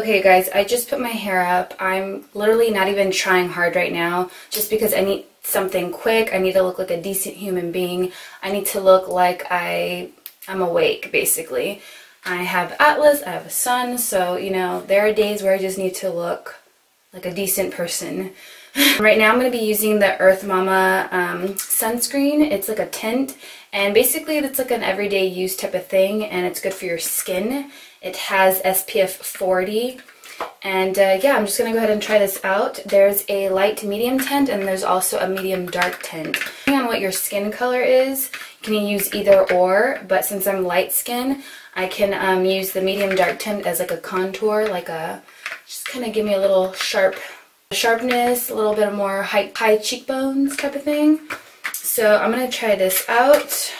Okay guys, I just put my hair up. I'm literally not even trying hard right now just because I need something quick. I need to look like a decent human being. I need to look like I'm awake, basically. I have Atlas, I have a son, so you know, there are days where I just need to look like a decent person. Right now I'm going to be using the Earth Mama sunscreen. It's like a tint, and basically it's like an everyday use type of thing, and it's good for your skin. It has SPF 40, and yeah, I'm just going to go ahead and try this out. There's a light to medium tint, and there's also a medium dark tint. Depending on what your skin color is, you can use either or, but since I'm light skin, I can use the medium dark tint as like a contour, like a, just kind of give me a little sharpness, a little bit more high cheekbones type of thing. So I'm going to try this out.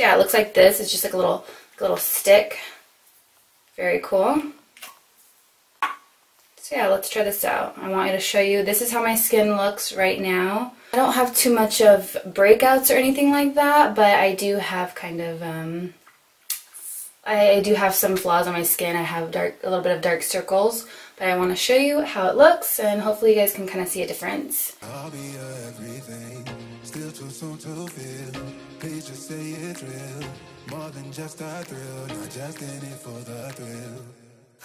Yeah, it looks like this. It's just like a little stick. Very cool. So yeah, let's try this out. I want you to show you. This is how my skin looks right now. I don't have too much of breakouts or anything like that, but I do have kind of I do have some flaws on my skin. I have a little bit of dark circles, but I want to show you how it looks, and hopefully you guys can kind of see a difference. I'll be everything. Still too soon to feel. Please just say it's real. More than just a thrill. Not just in it for the thrill.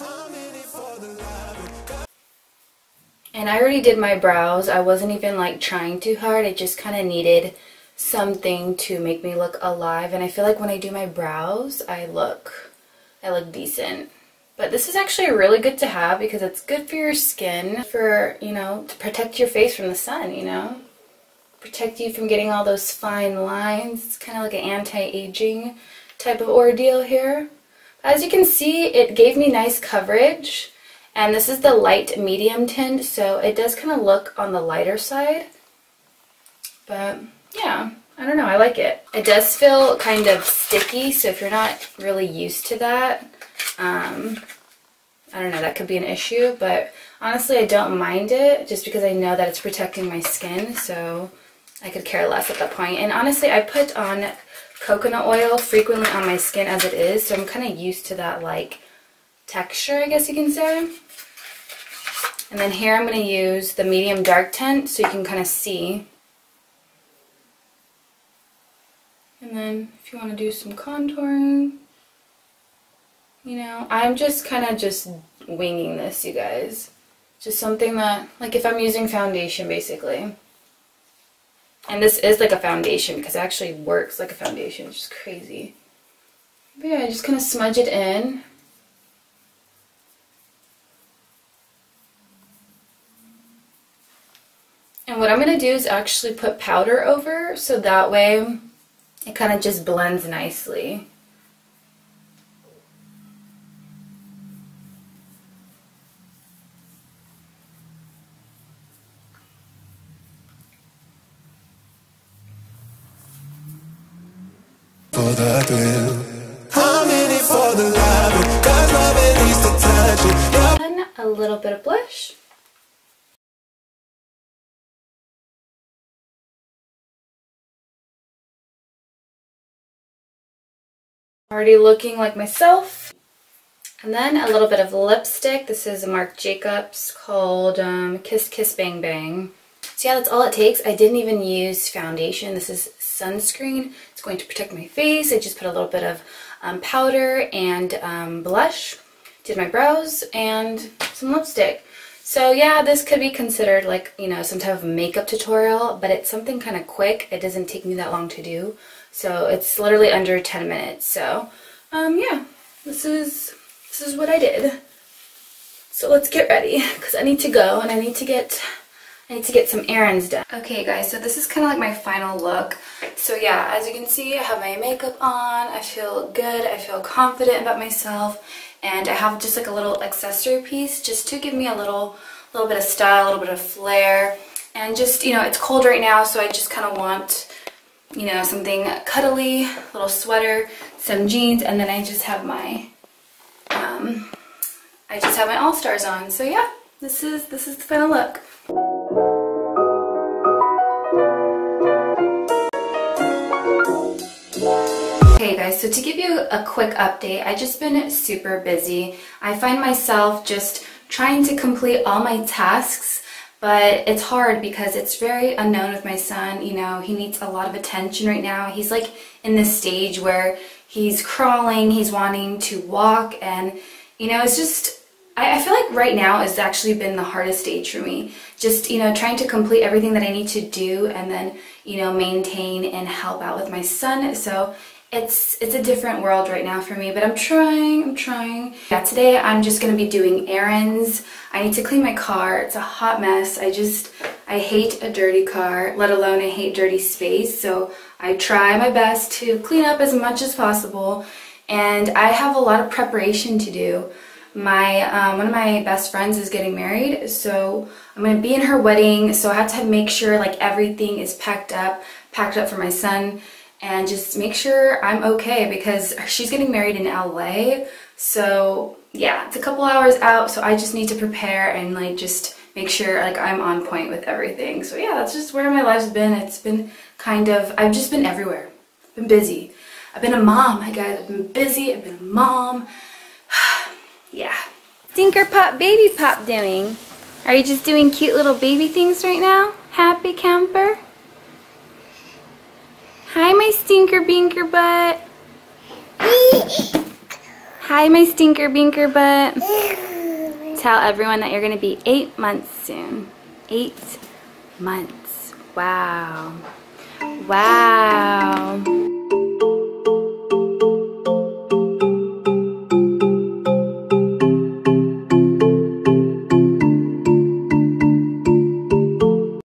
I'm in it for the love. And I already did my brows. I wasn't even like trying too hard. It just kind of needed something to make me look alive. And I feel like when I do my brows, I look decent. But this is actually really good to have because it's good for your skin. For, you know, to protect your face from the sun, you know. Protect you from getting all those fine lines. It's kind of like an anti-aging type of ordeal here. As you can see, it gave me nice coverage, and this is the light medium tint, so it does kind of look on the lighter side, but yeah, I don't know, I like it. It does feel kind of sticky, so if you're not really used to that, I don't know, that could be an issue, but honestly I don't mind it just because I know that it's protecting my skin, so I could care less at that point. And honestly, I put on coconut oil frequently on my skin as it is, so I'm kind of used to that like texture, I guess you can say. And then here I'm going to use the medium dark tint so you can kind of see. And then if you want to do some contouring, you know, I'm just kind of just winging this, you guys. Just something that, like if I'm using foundation basically. And this is like a foundation because it actually works like a foundation, which is crazy. But yeah, I just kind of smudge it in. And what I'm going to do is actually put powder over, so that way it kind of just blends nicely. For the thrill. I'm in it for the love, 'cause love at least to touch it. And a little bit of blush. Already looking like myself. And then a little bit of lipstick. This is a Marc Jacobs called Kiss Kiss Bang Bang. So yeah, that's all it takes. I didn't even use foundation. This is sunscreen. It's going to protect my face. I just put a little bit of powder and blush. Did my brows and some lipstick. So yeah, this could be considered like, you know, some type of makeup tutorial, but it's something kind of quick. It doesn't take me that long to do. So it's literally under 10 minutes. So yeah, this is what I did. So let's get ready, because I need to go, and I need to get some errands done. Okay guys, so this is kind of like my final look. So yeah, as you can see, I have my makeup on, I feel good, I feel confident about myself, and I have just like a little accessory piece just to give me a little bit of style, a little bit of flair, and just, you know, it's cold right now, so I just kind of want, you know, something cuddly, little sweater, some jeans, and then I just have my, All-Stars on. So yeah, this is the final look. guys, so to give you a quick update, I've just been super busy. I find myself just trying to complete all my tasks, but it's hard because it's very unknown with my son. You know, he needs a lot of attention right now. He's like in this stage where he's crawling, he's wanting to walk, and you know, it's just, I feel like right now has actually been the hardest stage for me. Just, you know, trying to complete everything that I need to do and then, you know, maintain and help out with my son. So it's a different world right now for me, but I'm trying. Yeah, today I'm just gonna be doing errands. I need to clean my car. It's a hot mess. I hate a dirty car, let alone I hate dirty space. So I try my best to clean up as much as possible. And I have a lot of preparation to do. One of my best friends is getting married, so I'm going to be in her wedding, so I have to make sure like everything is packed up for my son, and just make sure I'm okay because she's getting married in LA. So yeah, it's a couple hours out, so I just need to prepare and like just make sure like I'm on point with everything. So yeah, that's just where my life's been. It's been kind of, I've just been everywhere. I've been busy. I've been a mom, my guys. I've been busy. I've been a mom. Yeah. Stinker Pop Baby Pop doing? Are you just doing cute little baby things right now? Happy camper? Hi, my stinker binker butt. Hi, my stinker binker butt. Tell everyone that you're going to be 8 months soon. 8 months. Wow. Wow.